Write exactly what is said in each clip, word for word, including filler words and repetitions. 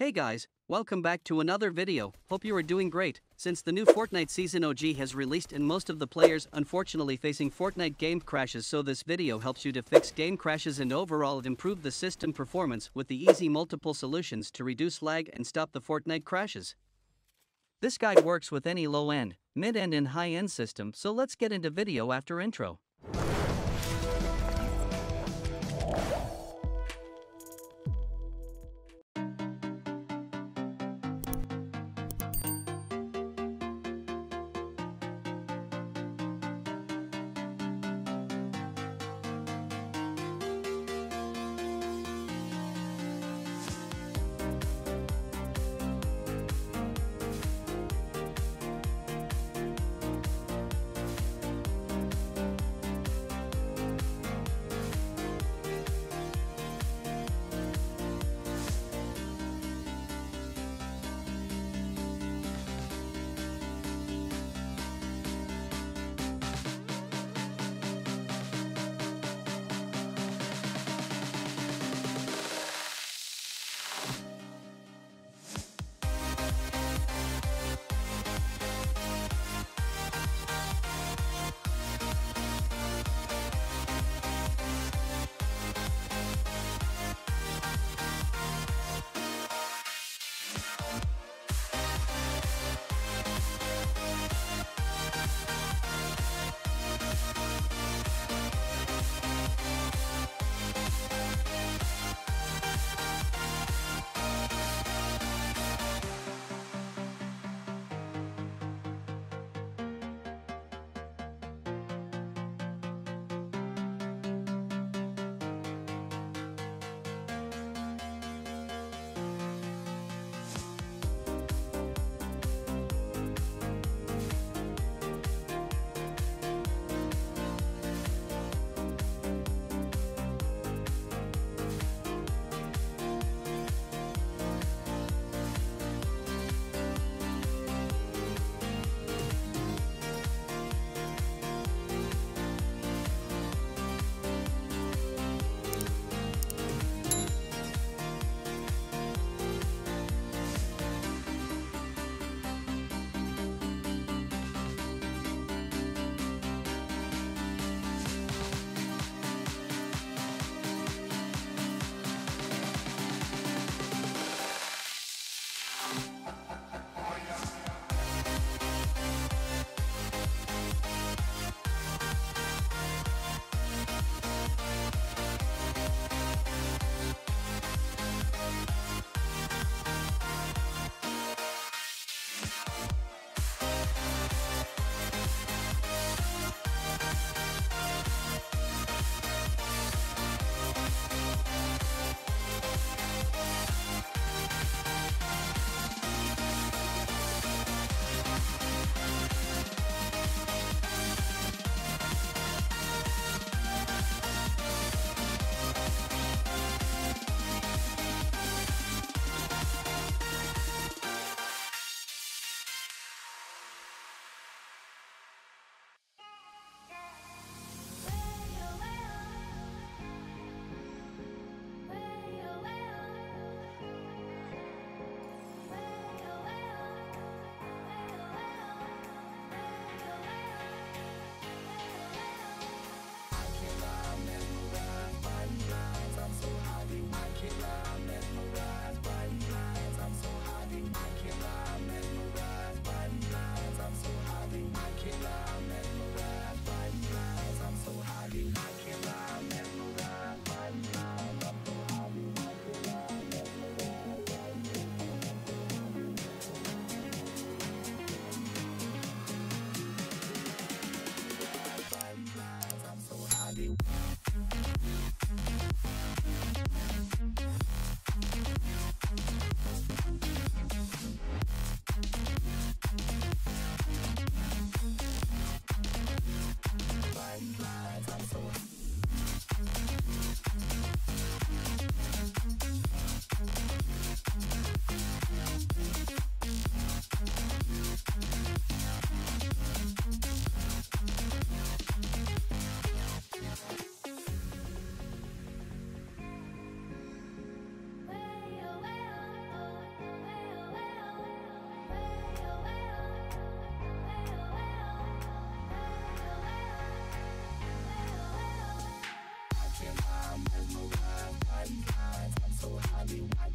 Hey guys, welcome back to another video. Hope you are doing great. Since the new Fortnite season O G has released and most of the players unfortunately facing Fortnite game crashes, so this video helps you to fix game crashes and overall improve the system performance with the easy multiple solutions to reduce lag and stop the Fortnite crashes. This guide works with any low-end, mid-end and high-end system, so let's get into video after intro.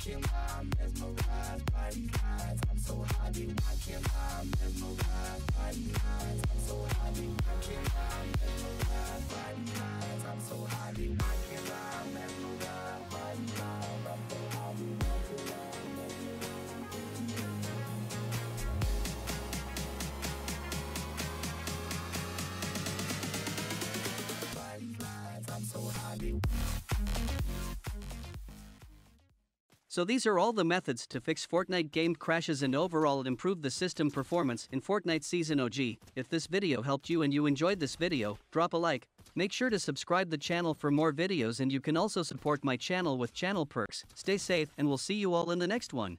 can't lie, mesmerized by these eyes. I'm so high, dude, I can't lie, mesmerized by these eyes. I'm so high, dude, I can't lie, mesmerized by these eyes. I'm so high, dude, I can't lie, mesmerized by these eyes. I'm so high, dude, I can't lie, mesmerized by these eyes. So these are all the methods to fix Fortnite game crashes and overall improve the system performance in Fortnite Season O G. If this video helped you and you enjoyed this video, drop a like, make sure to subscribe the channel for more videos, and you can also support my channel with channel perks. Stay safe, and we'll see you all in the next one.